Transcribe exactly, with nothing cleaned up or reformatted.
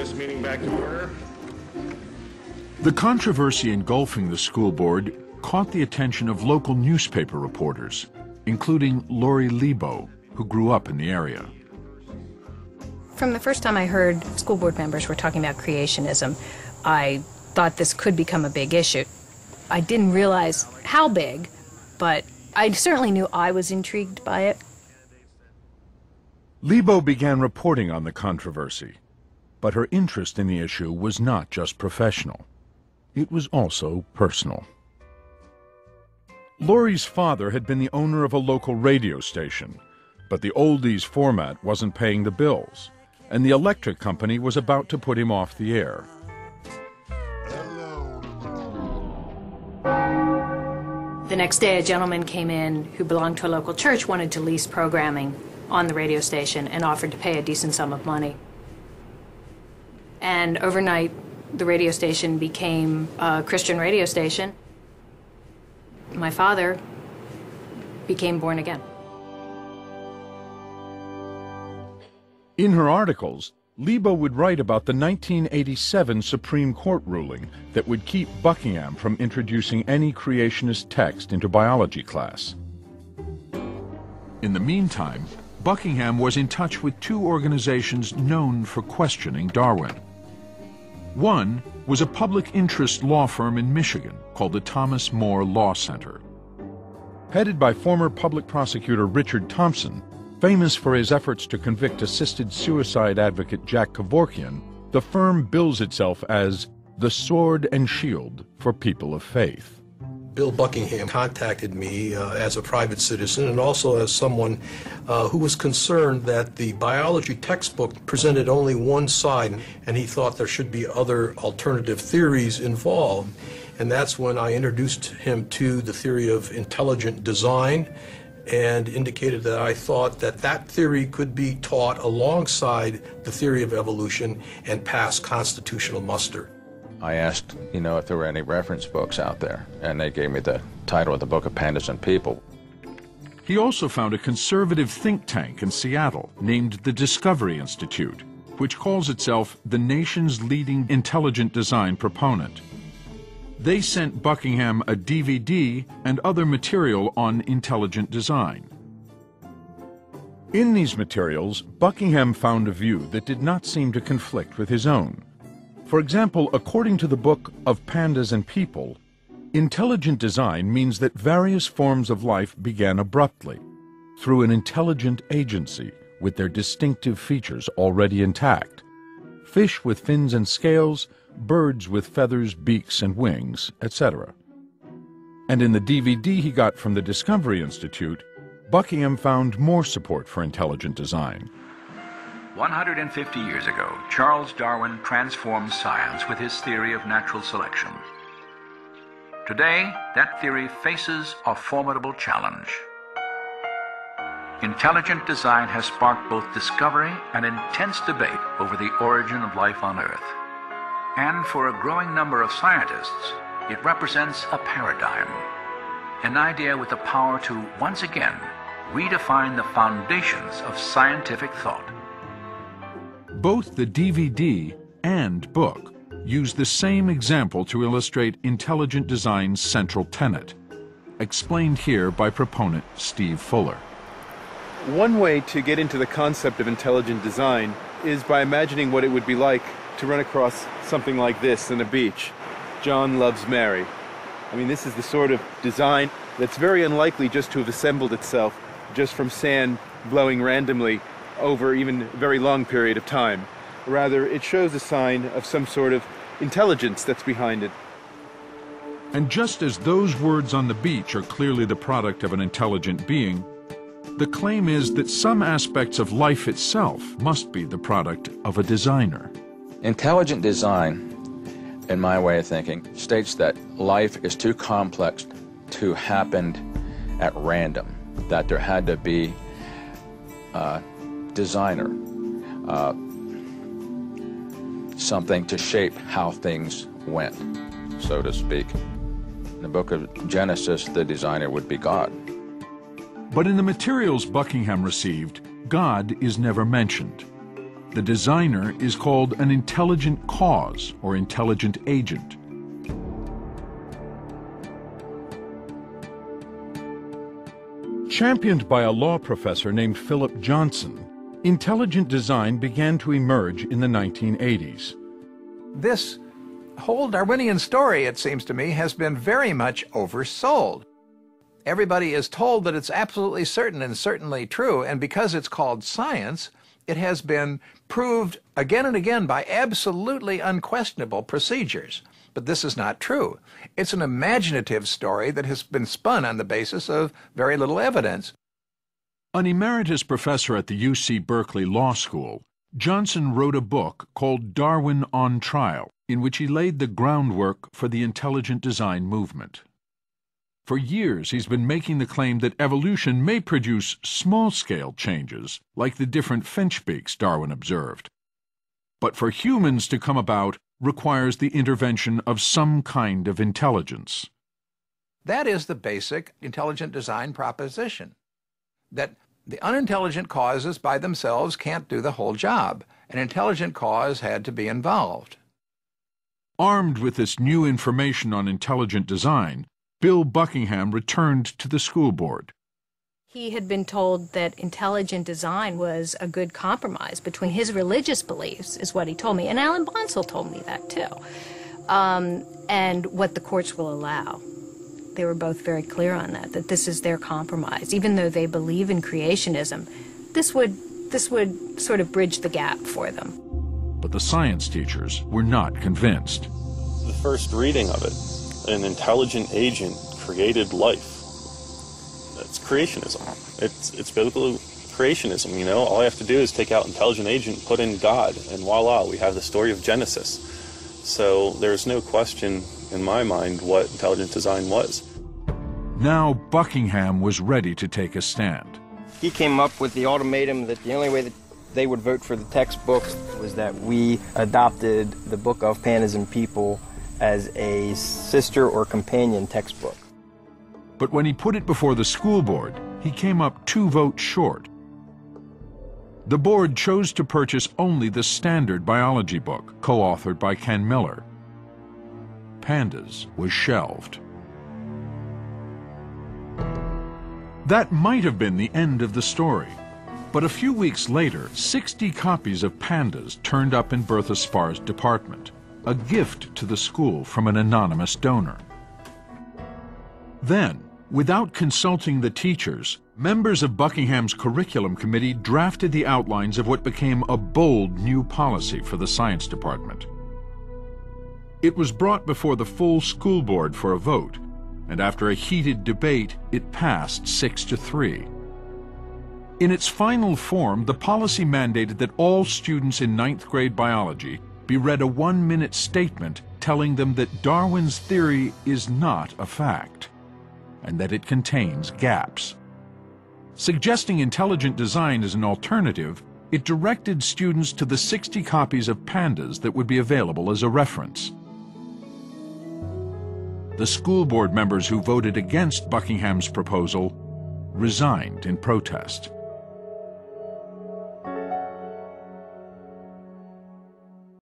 this meeting back to order. The controversy engulfing the school board caught the attention of local newspaper reporters, including Lori Lebo, who grew up in the area. From the first time I heard school board members were talking about creationism, I thought this could become a big issue. I didn't realize how big, but I certainly knew I was intrigued by it. Lebo began reporting on the controversy, but her interest in the issue was not just professional. It was also personal. Lori's father had been the owner of a local radio station, but the oldies format wasn't paying the bills, and the electric company was about to put him off the air. The next day, a gentleman came in who belonged to a local church, wanted to lease programming on the radio station and offered to pay a decent sum of money. And overnight, the radio station became a Christian radio station. My father became born again. In her articles, Lebo would write about the nineteen eighty-seven Supreme Court ruling that would keep Buckingham from introducing any creationist text into biology class. In the meantime, Buckingham was in touch with two organizations known for questioning Darwin. One was a public interest law firm in Michigan called the Thomas More Law Center. Headed by former public prosecutor Richard Thompson, famous for his efforts to convict assisted suicide advocate Jack Kevorkian, the firm bills itself as the sword and shield for people of faith. Bill Buckingham contacted me uh, as a private citizen and also as someone uh, who was concerned that the biology textbook presented only one side, and he thought there should be other alternative theories involved. And that's when I introduced him to the theory of intelligent design and indicated that I thought that that theory could be taught alongside the theory of evolution and pass constitutional muster. I asked, you know, if there were any reference books out there, and they gave me the title of the Book of Pandas and People. He also found a conservative think tank in Seattle named the Discovery Institute, which calls itself the nation's leading intelligent design proponent. They sent Buckingham a D V D and other material on intelligent design. In these materials, Buckingham found a view that did not seem to conflict with his own. For example, according to the Book of Pandas and People, intelligent design means that various forms of life began abruptly, through an intelligent agency with their distinctive features already intact. Fish with fins and scales, birds with feathers, beaks, and wings, et cetera. And in the D V D he got from the Discovery Institute, Buckingham found more support for intelligent design. one hundred fifty years ago, Charles Darwin transformed science with his theory of natural selection. Today, that theory faces a formidable challenge. Intelligent design has sparked both discovery and intense debate over the origin of life on Earth. And for a growing number of scientists, it represents a paradigm, an idea with the power to, once again, redefine the foundations of scientific thought. Both the D V D and book use the same example to illustrate intelligent design's central tenet, explained here by proponent Steve Fuller. One way to get into the concept of intelligent design is by imagining what it would be like to run across something like this in a beach. John loves Mary. I mean, this is the sort of design that's very unlikely just to have assembled itself just from sand blowing randomly over even a very long period of time. Rather, it shows a sign of some sort of intelligence that's behind it. And just as those words on the beach are clearly the product of an intelligent being, the claim is that some aspects of life itself must be the product of a designer. Intelligent design, in my way of thinking, states that life is too complex to happen at random, that there had to be uh, designer, uh, something to shape how things went, so to speak. In the book of Genesis, the designer would be God. But in the materials Buckingham received, God is never mentioned. The designer is called an intelligent cause or intelligent agent. Championed by a law professor named Philip Johnson, intelligent design began to emerge in the nineteen eighties. This whole Darwinian story, it seems to me, has been very much oversold. Everybody is told that it's absolutely certain and certainly true, and because it's called science, it has been proved again and again by absolutely unquestionable procedures. But this is not true. It's an imaginative story that has been spun on the basis of very little evidence. An emeritus professor at the U C Berkeley Law School, Johnson wrote a book called Darwin on Trial, in which he laid the groundwork for the intelligent design movement. For years, he's been making the claim that evolution may produce small-scale changes, like the different finchbeaks Darwin observed. But for humans to come about requires the intervention of some kind of intelligence. That is the basic intelligent design proposition, that the unintelligent causes by themselves can't do the whole job. An intelligent cause had to be involved. Armed with this new information on intelligent design, Bill Buckingham returned to the school board. He had been told that intelligent design was a good compromise between his religious beliefs, is what he told me, and Alan Bonsell told me that too, um, and what the courts will allow. They were both very clear on that, that this is their compromise. Even though they believe in creationism, this would, this would sort of bridge the gap for them. But the science teachers were not convinced. The first reading of it, an intelligent agent created life. That's creationism. It's, it's biblical creationism, you know. All I have to do is take out intelligent agent, put in God, and voila, we have the story of Genesis. So there's no question in my mind what intelligent design was. Now Buckingham was ready to take a stand. He came up with the ultimatum that the only way that they would vote for the textbook was that we adopted the Book of Pandas and People as a sister or companion textbook. But when he put it before the school board, he came up two votes short. The board chose to purchase only the standard biology book, co-authored by Ken Miller. Pandas was shelved. That might have been the end of the story, but a few weeks later, sixty copies of Pandas turned up in Bertha Spar's department, a gift to the school from an anonymous donor. Then, without consulting the teachers, members of Buckingham's curriculum committee drafted the outlines of what became a bold new policy for the science department. It was brought before the full school board for a vote, and after a heated debate, it passed six to three. In its final form, the policy mandated that all students in ninth grade biology be read a one-minute statement telling them that Darwin's theory is not a fact, and that it contains gaps. Suggesting intelligent design as an alternative, it directed students to the sixty copies of Pandas that would be available as a reference. The school board members who voted against Buckingham's proposal resigned in protest.